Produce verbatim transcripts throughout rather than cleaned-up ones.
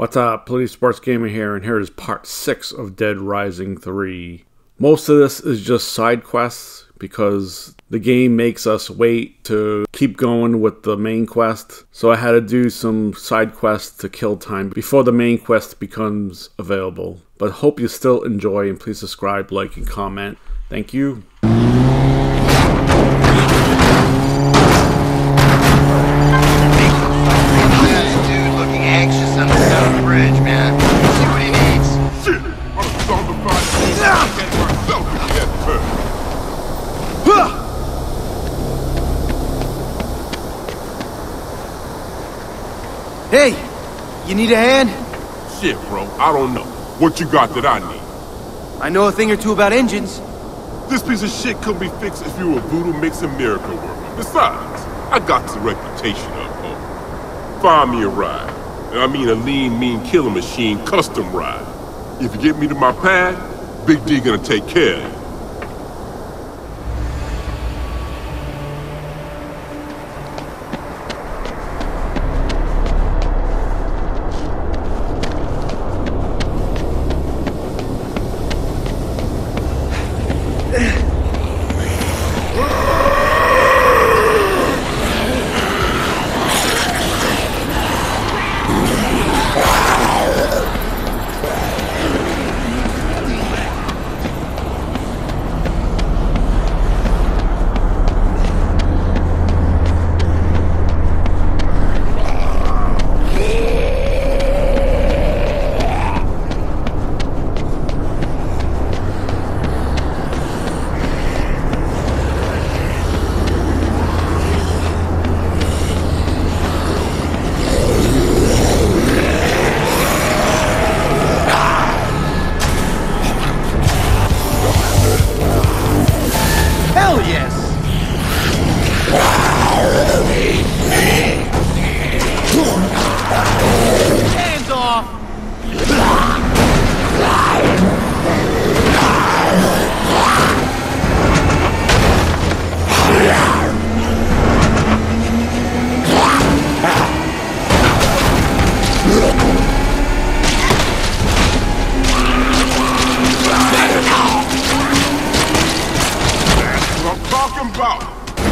What's up, PolitiSport Gamer here, and here is part six of Dead Rising three. Most of this is just side quests, because the game makes us wait to keep going with the main quest, so I had to do some side quests to kill time before the main quest becomes available. But hope you still enjoy, and please subscribe, like, and comment. Thank you. Hey, you need a hand? Shit, bro, I don't know. What you got that I need? I know a thing or two about engines. This piece of shit couldn't be fixed if you were a voodoo mixing miracle worker. Besides, I got the reputation up, bro. Find me a ride. And I mean a lean, mean killer machine custom ride. If you get me to my pad, Big D gonna take care of you.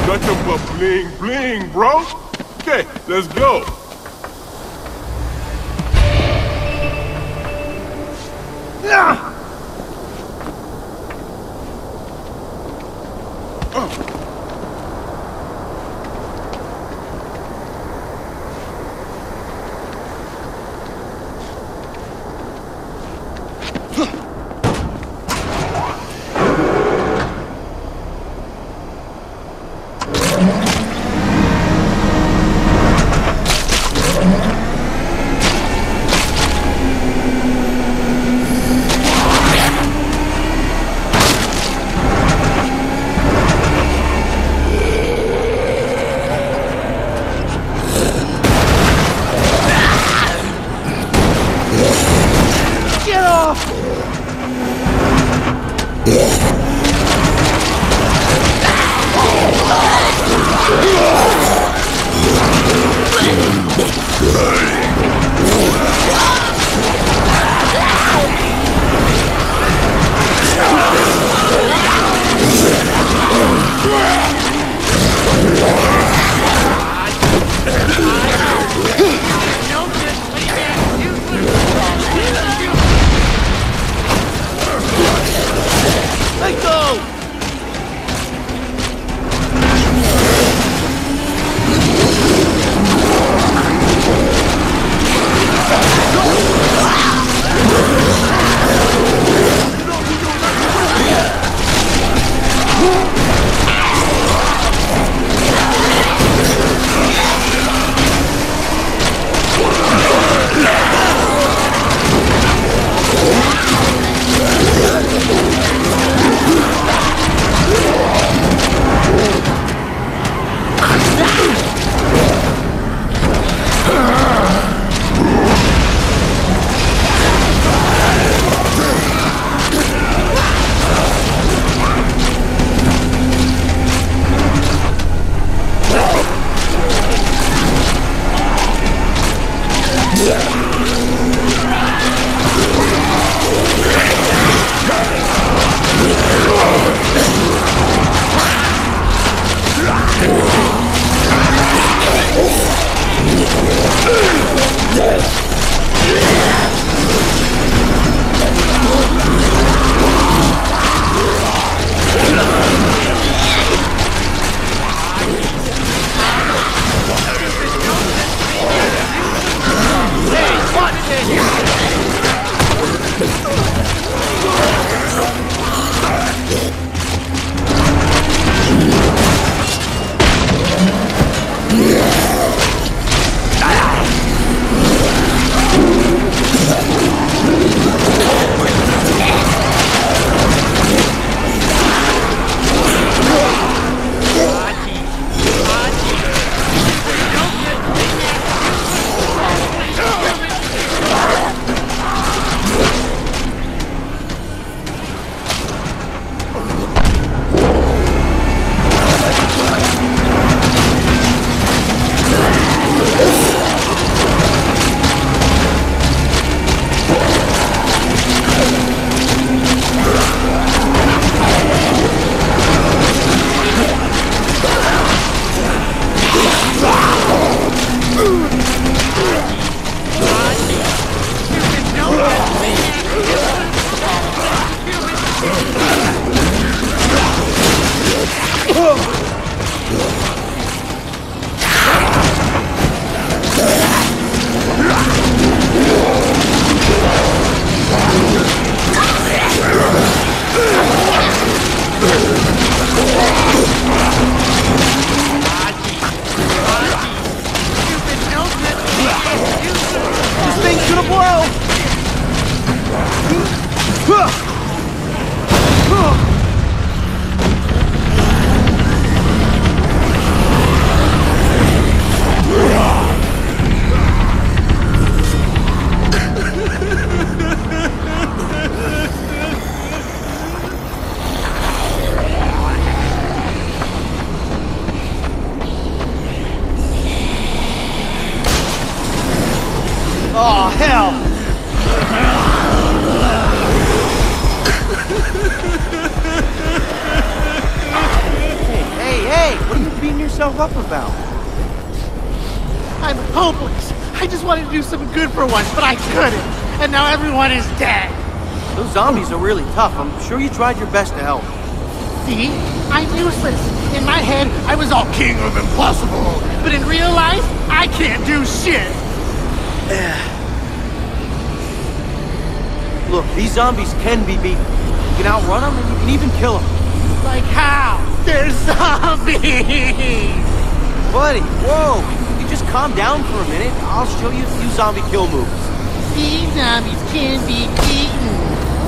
Nothing but bling bling, bro. Okay, let's go. Ah! Up about? I'm hopeless. I just wanted to do some good for once, but I couldn't. And now everyone is dead. Those zombies are really tough. I'm sure you tried your best to help. See? I'm useless. In my head, I was all king of impossible. But in real life, I can't do shit. Look, these zombies can be beaten. You can outrun them and you can even kill them. Like how? They're zombies! Buddy, whoa! You just calm down for a minute. I'll show you a few zombie kill moves. These zombies can be beaten.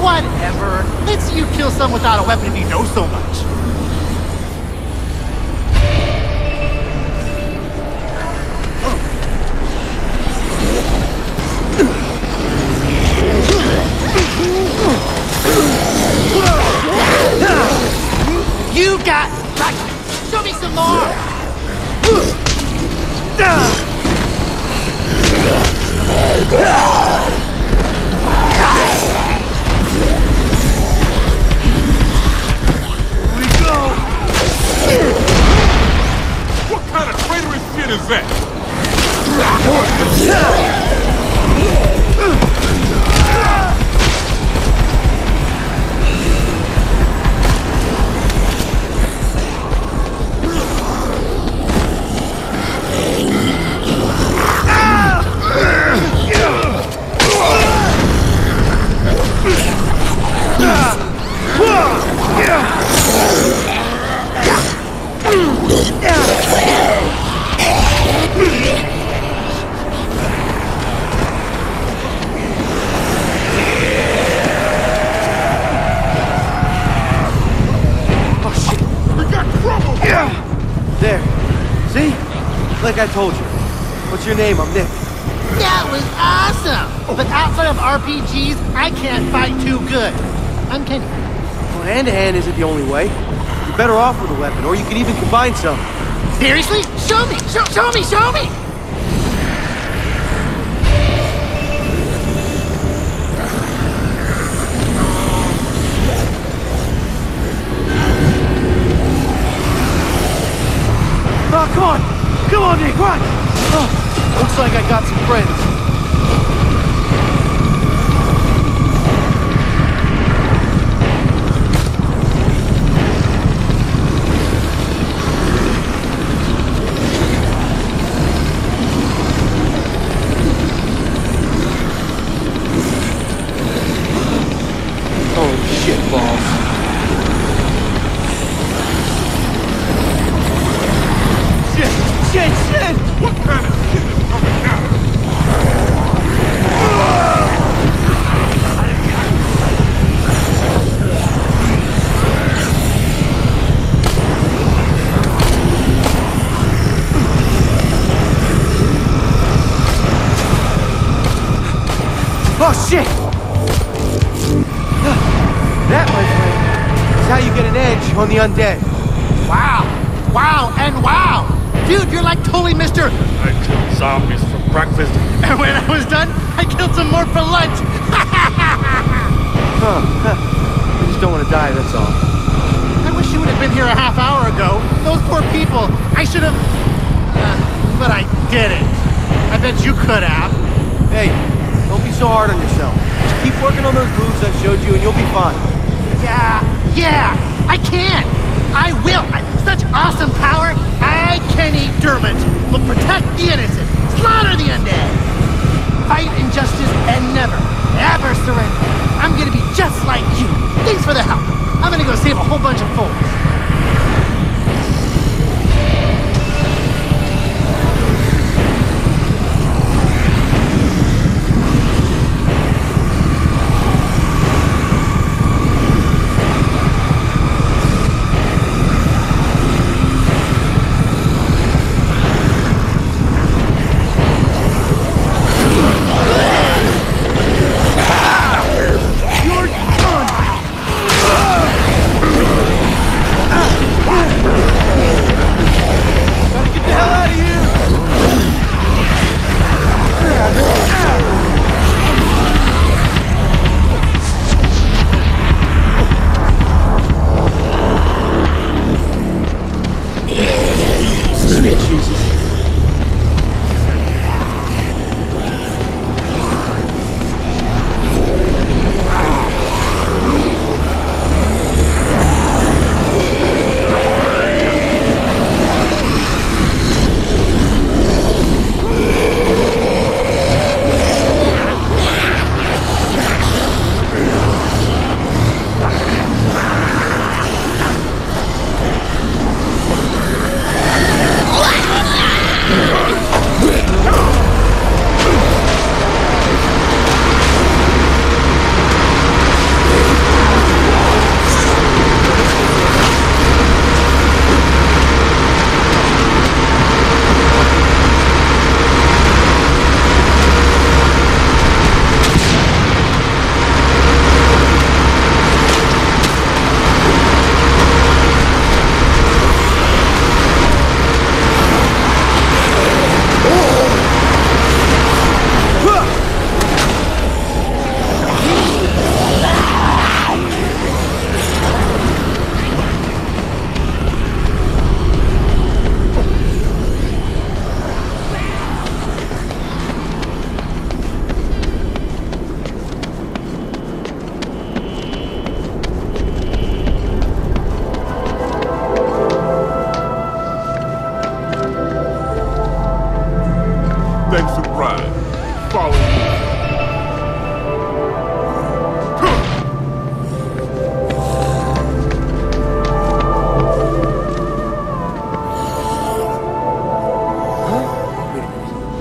Whatever. Let's see you kill some without a weapon if you know so much. You got like, show me some more! Here we go! What kind of traitorous shit is that? I told you. What's your name? I'm Nick. That was awesome! But outside of R P Gs, I can't fight too good. I'm Kenny. Well, hand-to-hand isn't the only way. You're better off with a weapon, or you can even combine some. Seriously? Show me! Show, show me! Show me! Oh, come on! Come on, Nick, run! Oh, looks like I got some friends. On the undead. Wow. Wow and wow. Dude, you're like totally Mister I killed zombies for breakfast. And when I was done, I killed some more for lunch. huh, huh. I just don't want to die, that's all. I wish you would have been here a half hour ago. Those poor people. I should have... Uh, but I didn't. I bet you could have. Hey, don't be so hard on yourself. Just keep working on those moves I showed you and you'll be fine. Yeah, yeah. I can! I will! I have such awesome power! I, Kenny Durant, will protect the innocent, slaughter the undead, fight injustice, and never, ever surrender. I'm gonna be just like you. Thanks for the help. I'm gonna go save a whole bunch of folks.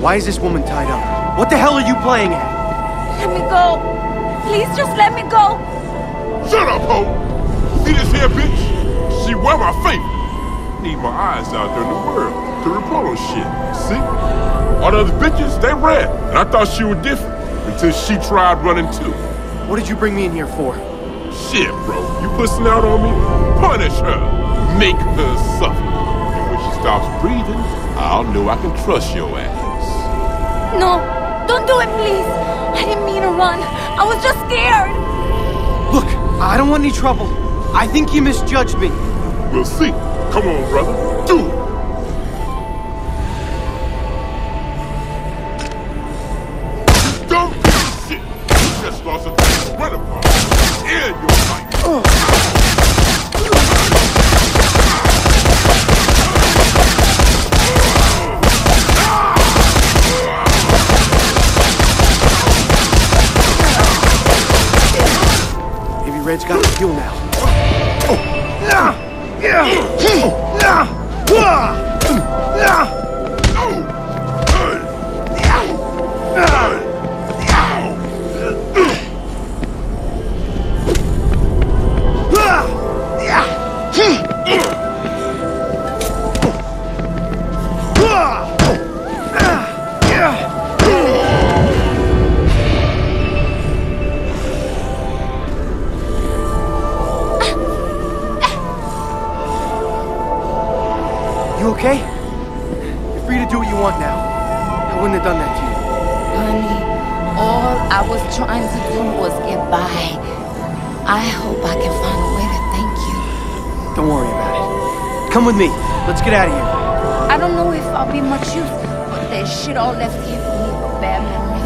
Why is this woman tied up? What the hell are you playing at? Let me go. Please just let me go. Shut up, ho! See this here, bitch? She wear my favorite. Need my eyes out there in the world to report on shit, see? All the other bitches, they red, and I thought she was different until she tried running too. What did you bring me in here for? Shit, bro. You pussing out on me? Punish her. Make her suffer. And when she stops breathing, I'll know I can trust your ass. No. Don't do it, please. I didn't mean to run. I was just scared. Look, I don't want any trouble. I think you misjudged me. We'll see. Come on, brother. Do it. Don't do shit. You just lost a thing to run upon. End your life. Ugh. Red's got the fuel now. Okay? You're free to do what you want now. I wouldn't have done that to you. Honey, all I was trying to do was get by. I hope I can find a way to thank you. Don't worry about it. Come with me. Let's get out of here. I don't know if I'll be much use, but there's shit all left here for me but bad memories.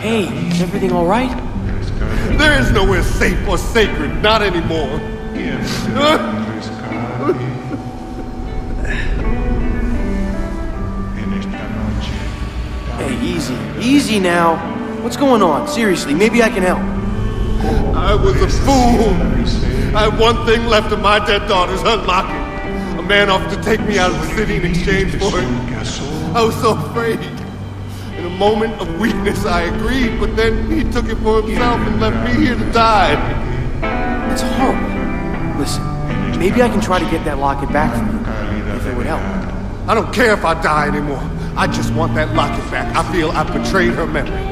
Hey, is everything all right? There is nowhere safe or sacred, not anymore. Hey, easy, easy now. What's going on? Seriously, maybe I can help. I was a fool. I had one thing left of my dead daughter's, her locket. A man offered to take me out of the city in exchange for it. I was so afraid. In a moment of weakness, I agreed, but then he took it for himself and left me here to die. It's horrible. Listen, maybe I can try to get that locket back from you, if it would help. I don't care if I die anymore. I just want that locket back. I feel I betrayed her memory.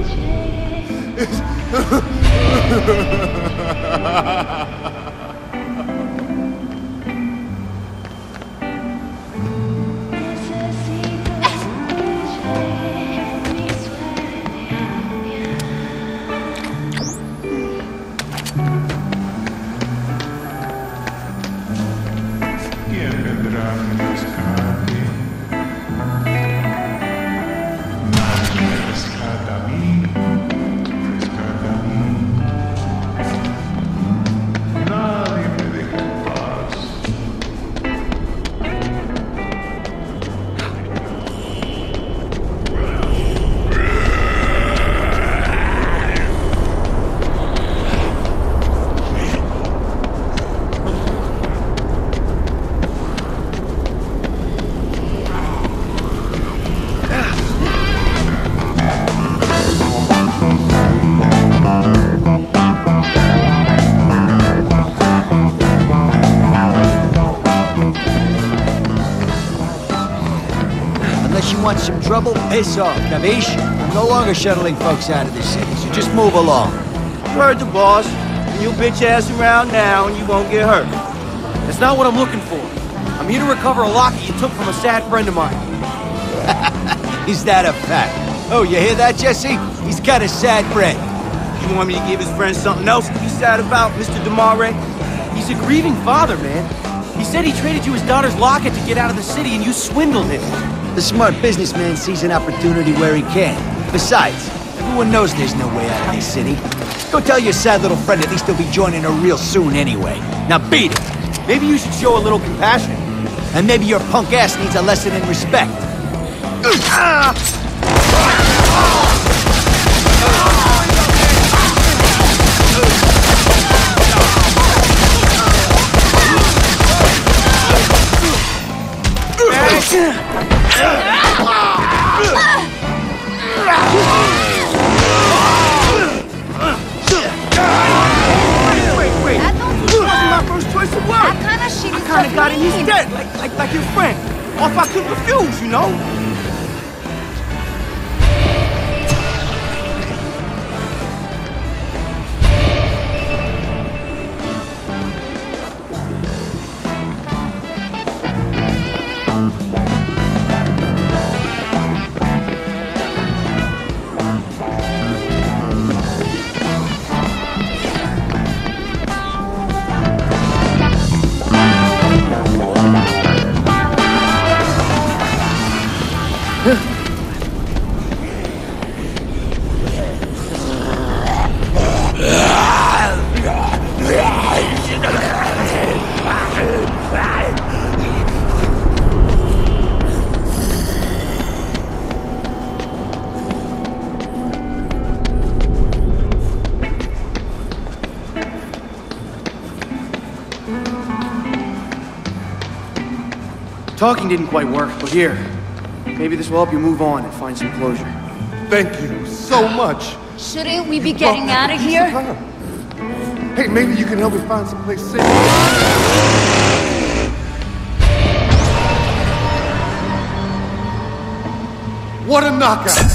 Trouble, piss off, capiche? I'm no longer shuttling folks out of this city, so just move along. Heard the boss. And your bitch ass around now and you won't get hurt. That's not what I'm looking for. I'm here to recover a locket you took from a sad friend of mine. Is that a fact? Oh, you hear that, Jesse? He's got a sad friend. You want me to give his friend something else to be sad about, Mister De Mare? He's a grieving father, man. He said he traded you his daughter's locket to get out of the city and you swindled him. The smart businessman sees an opportunity where he can. Besides, everyone knows there's no way out of this city. Go tell your sad little friend at least he'll be joining her real soon anyway. Now beat it. Maybe you should show a little compassion. And maybe your punk ass needs a lesson in respect. I kinda got him, he's dead, like, like, like your friend. Or if I could refuse, you know? Talking didn't quite work, but here, maybe this will help you move on and find some closure. Thank you so much. Shouldn't we be getting out of here? Hey, maybe you can help me find someplace safe. What a knockout!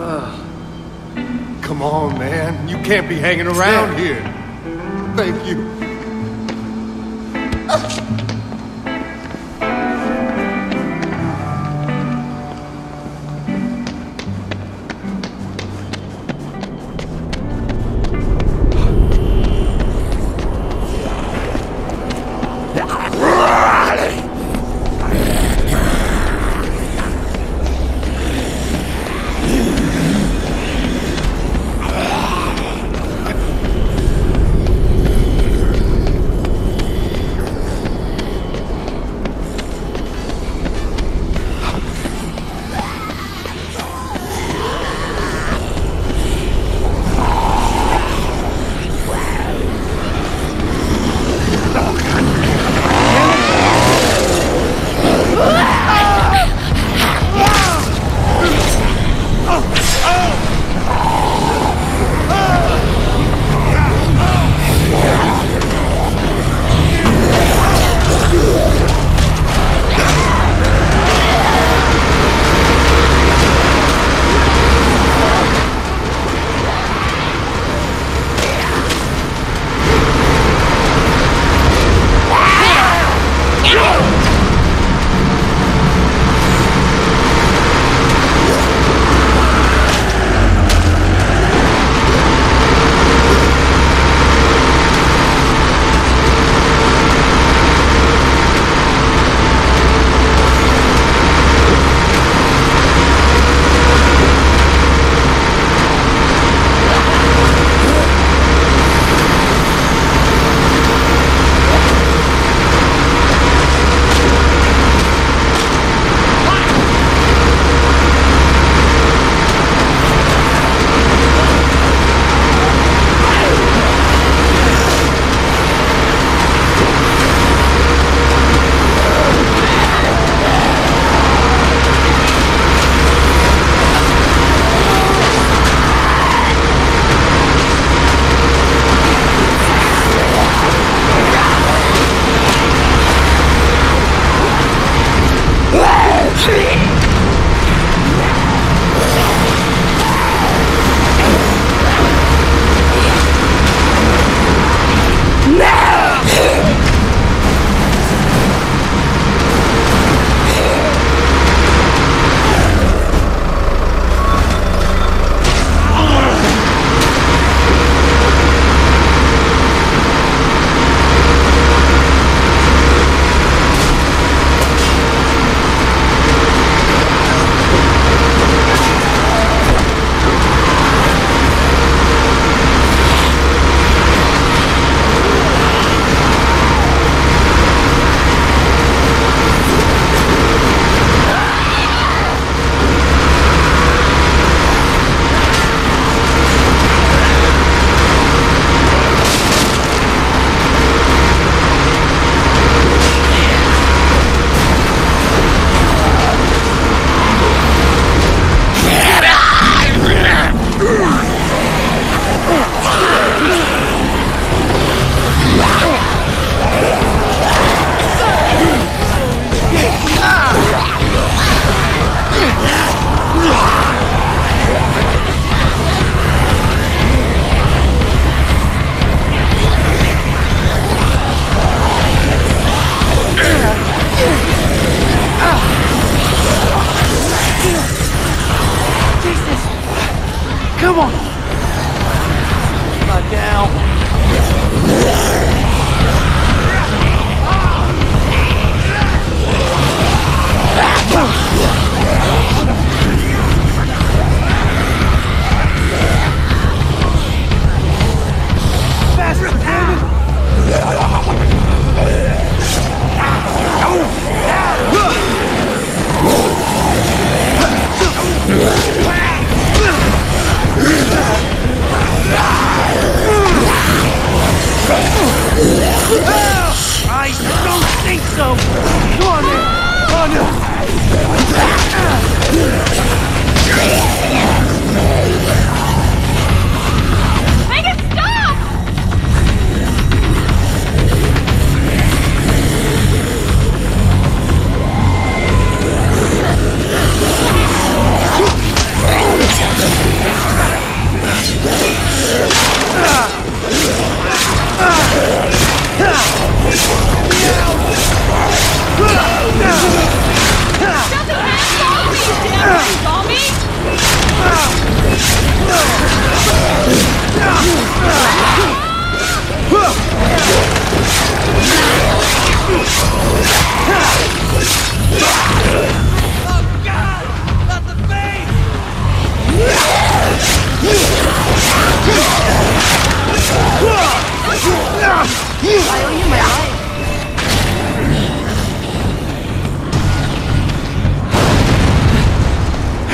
Uh, Come on, man. You can't be hanging around stand. Here. Thank you.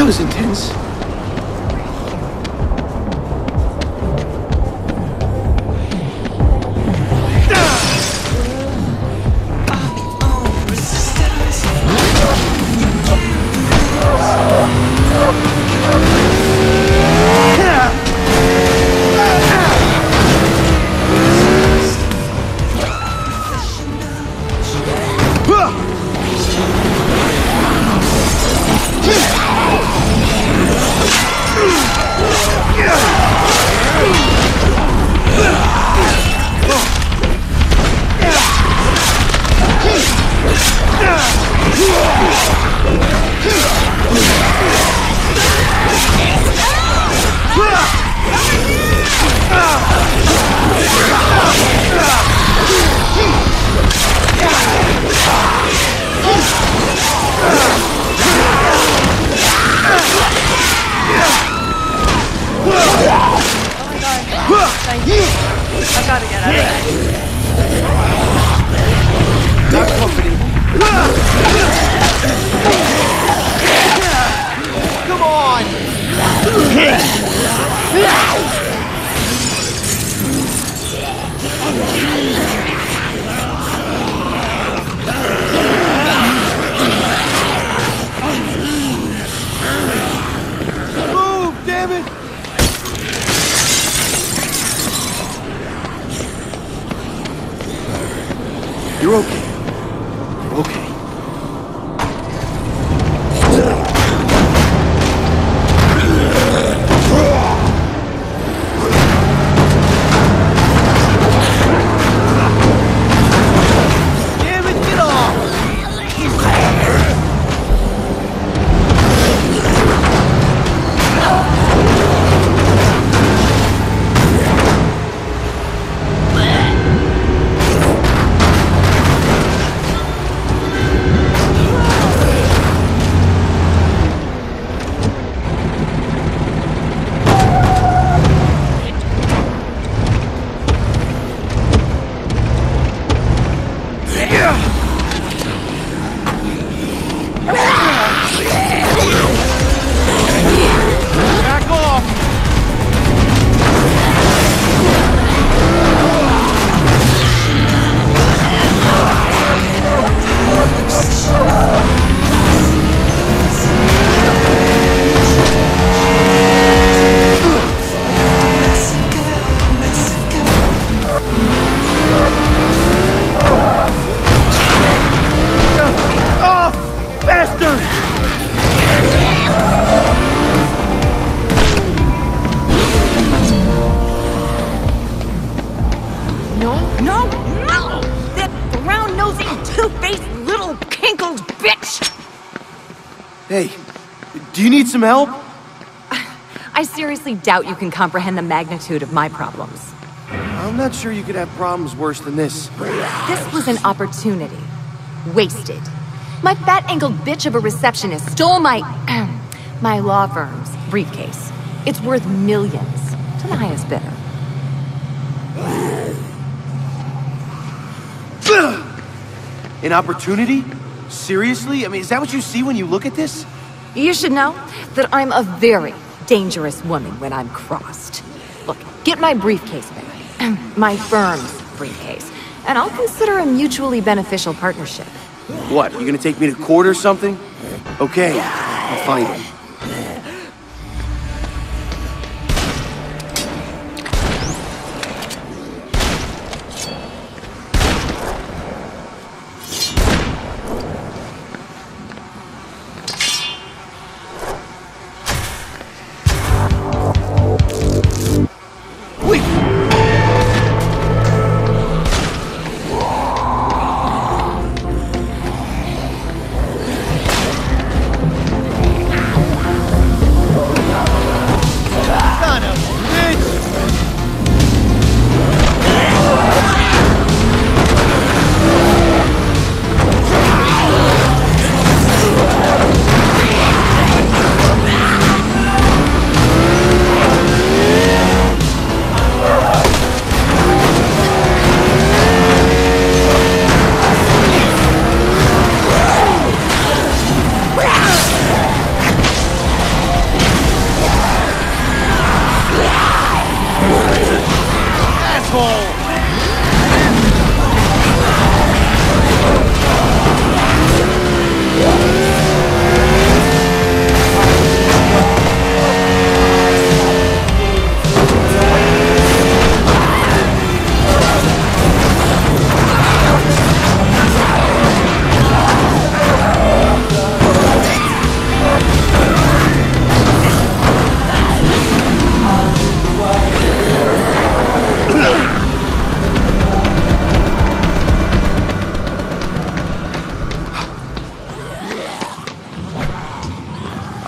That was intense. You're okay. You're okay. Damn it, get Hey, do you need some help? I seriously doubt you can comprehend the magnitude of my problems. I'm not sure you could have problems worse than this. This was an opportunity. Wasted. My fat-ankled bitch of a receptionist stole my... my law firm's briefcase. It's worth millions to the highest bidder. An opportunity? Seriously? I mean, is that what you see when you look at this? You should know that I'm a very dangerous woman when I'm crossed. Look, get my briefcase back. My firm's briefcase. And I'll consider a mutually beneficial partnership. What, you gonna take me to court or something? Okay, I'll find him.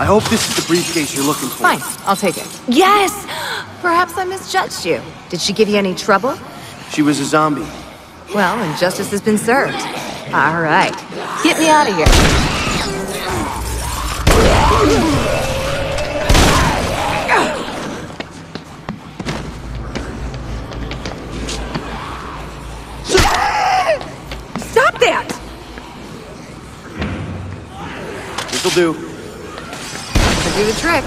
I hope this is the briefcase you're looking for. Fine, I'll take it. Yes! Perhaps I misjudged you. Did she give you any trouble? She was a zombie. Well, and justice has been served. All right. Get me out of here. Do. Could do the trick.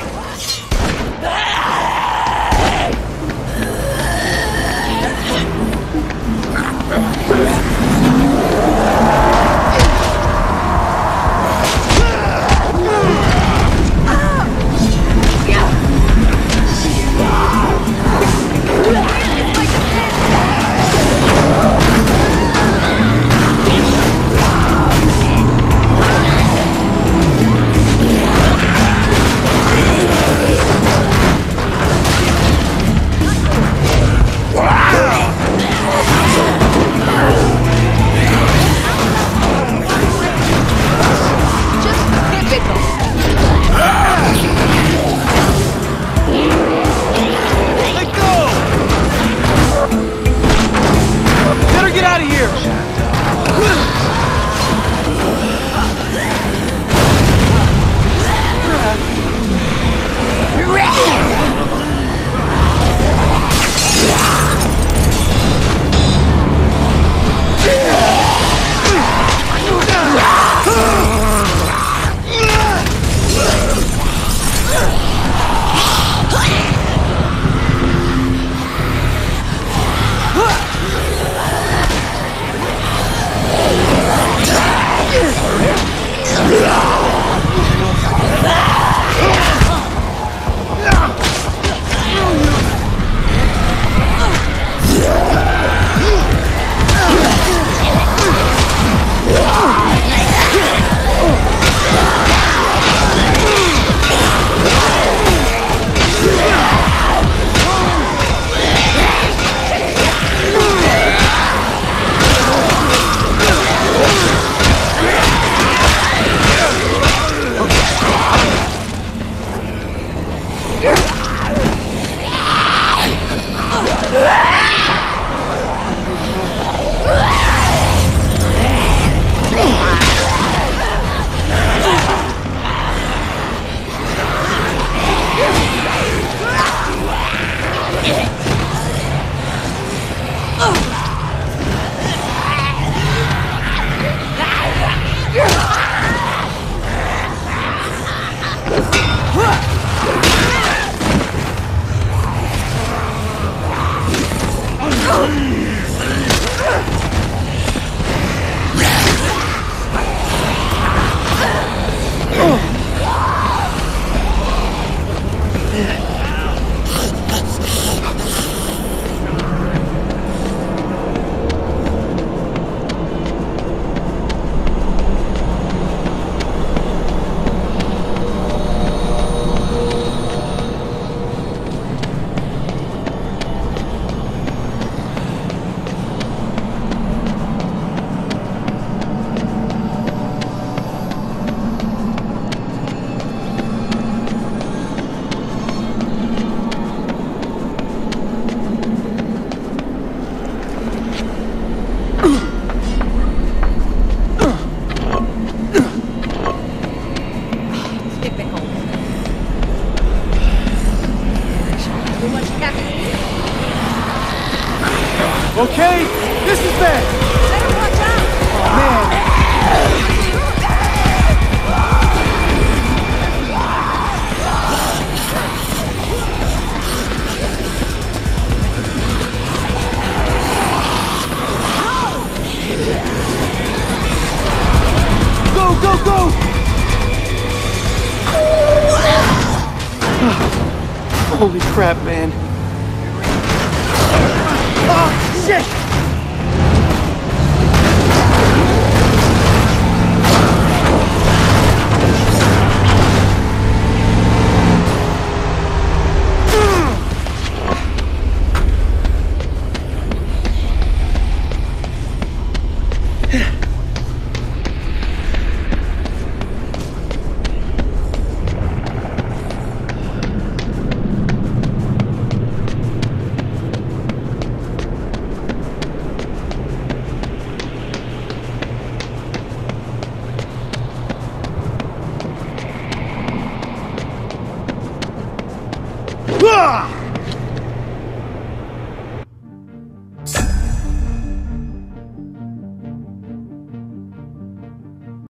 Holy crap, man. Oh, shit!